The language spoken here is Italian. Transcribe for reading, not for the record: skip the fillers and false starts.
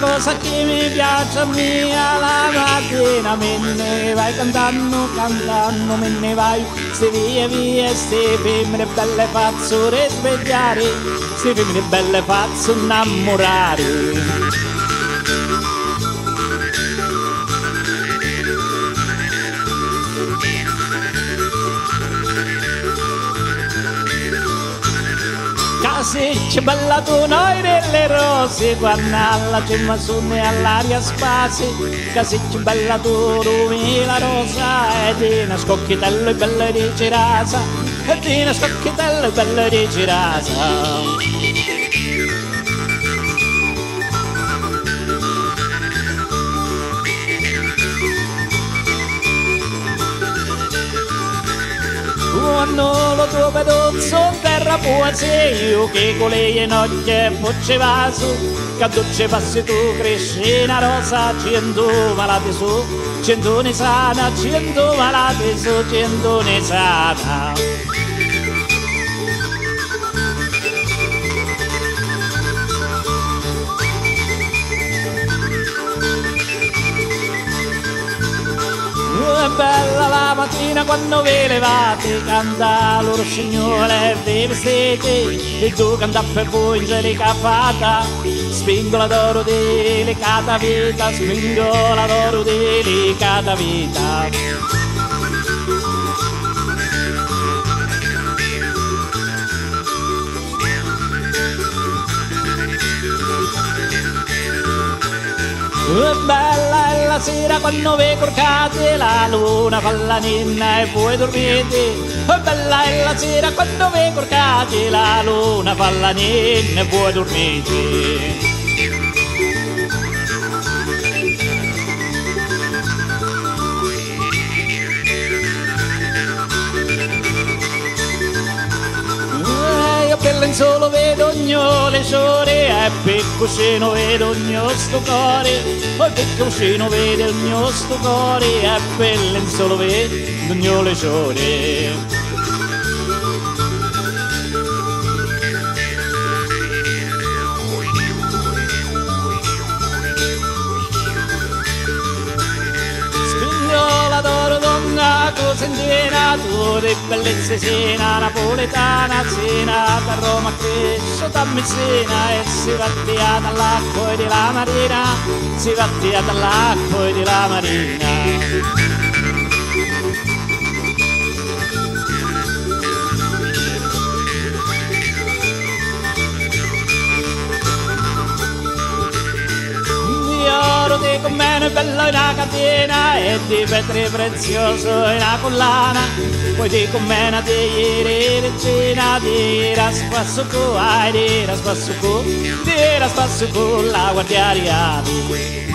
Cosa che mi piace a mia la mattina me ne vai cantando, cantando me ne vai, se via via, se femmine belle faccio risvegliare, se femmine belle faccio innamorare. C'è ballatona e delle rose, guarnalla c'è massone all'aria spazio, casicci ballatona e la rosa, e di una scocchitello e bella di girasa, e di una scocchitello e bella di girasa. Quando lo tuo pedozzo in terra può sei io che con lei e notte faceva su, che a dolce passi tu cresci una rosa, 100 malati su, 100 ne sana, 100 malati su, 100 ne sana. È bella la mattina quando vi levate, canta loro signore vi vestite, e tu canta per voi angelica fata, spingola d'oro delicata vita, spingola d'oro delicata vita. Bella è la sera quando vi corcate, la luna fa la ninna e voi dormite. Bella è la sera quando vi corcate, la luna fa la ninna e voi dormite. Solo vedo ogni legione e piccosino vedo ogni sto cuore, poi piccosino vedo ogni sto cuore e bellin solo vedo ogni legione. Sentina, tu di bellezza sena, napoletana, sena, da Roma a Crescio, da Messina, e si partia dall'acqua e della marina, si partia dall'acqua e della marina. Con meno bello in una catena e di petre prezioso in una collana, poi ti commena di ieri regina, di era spasso cu, di era spasso cu, la guardia di avi.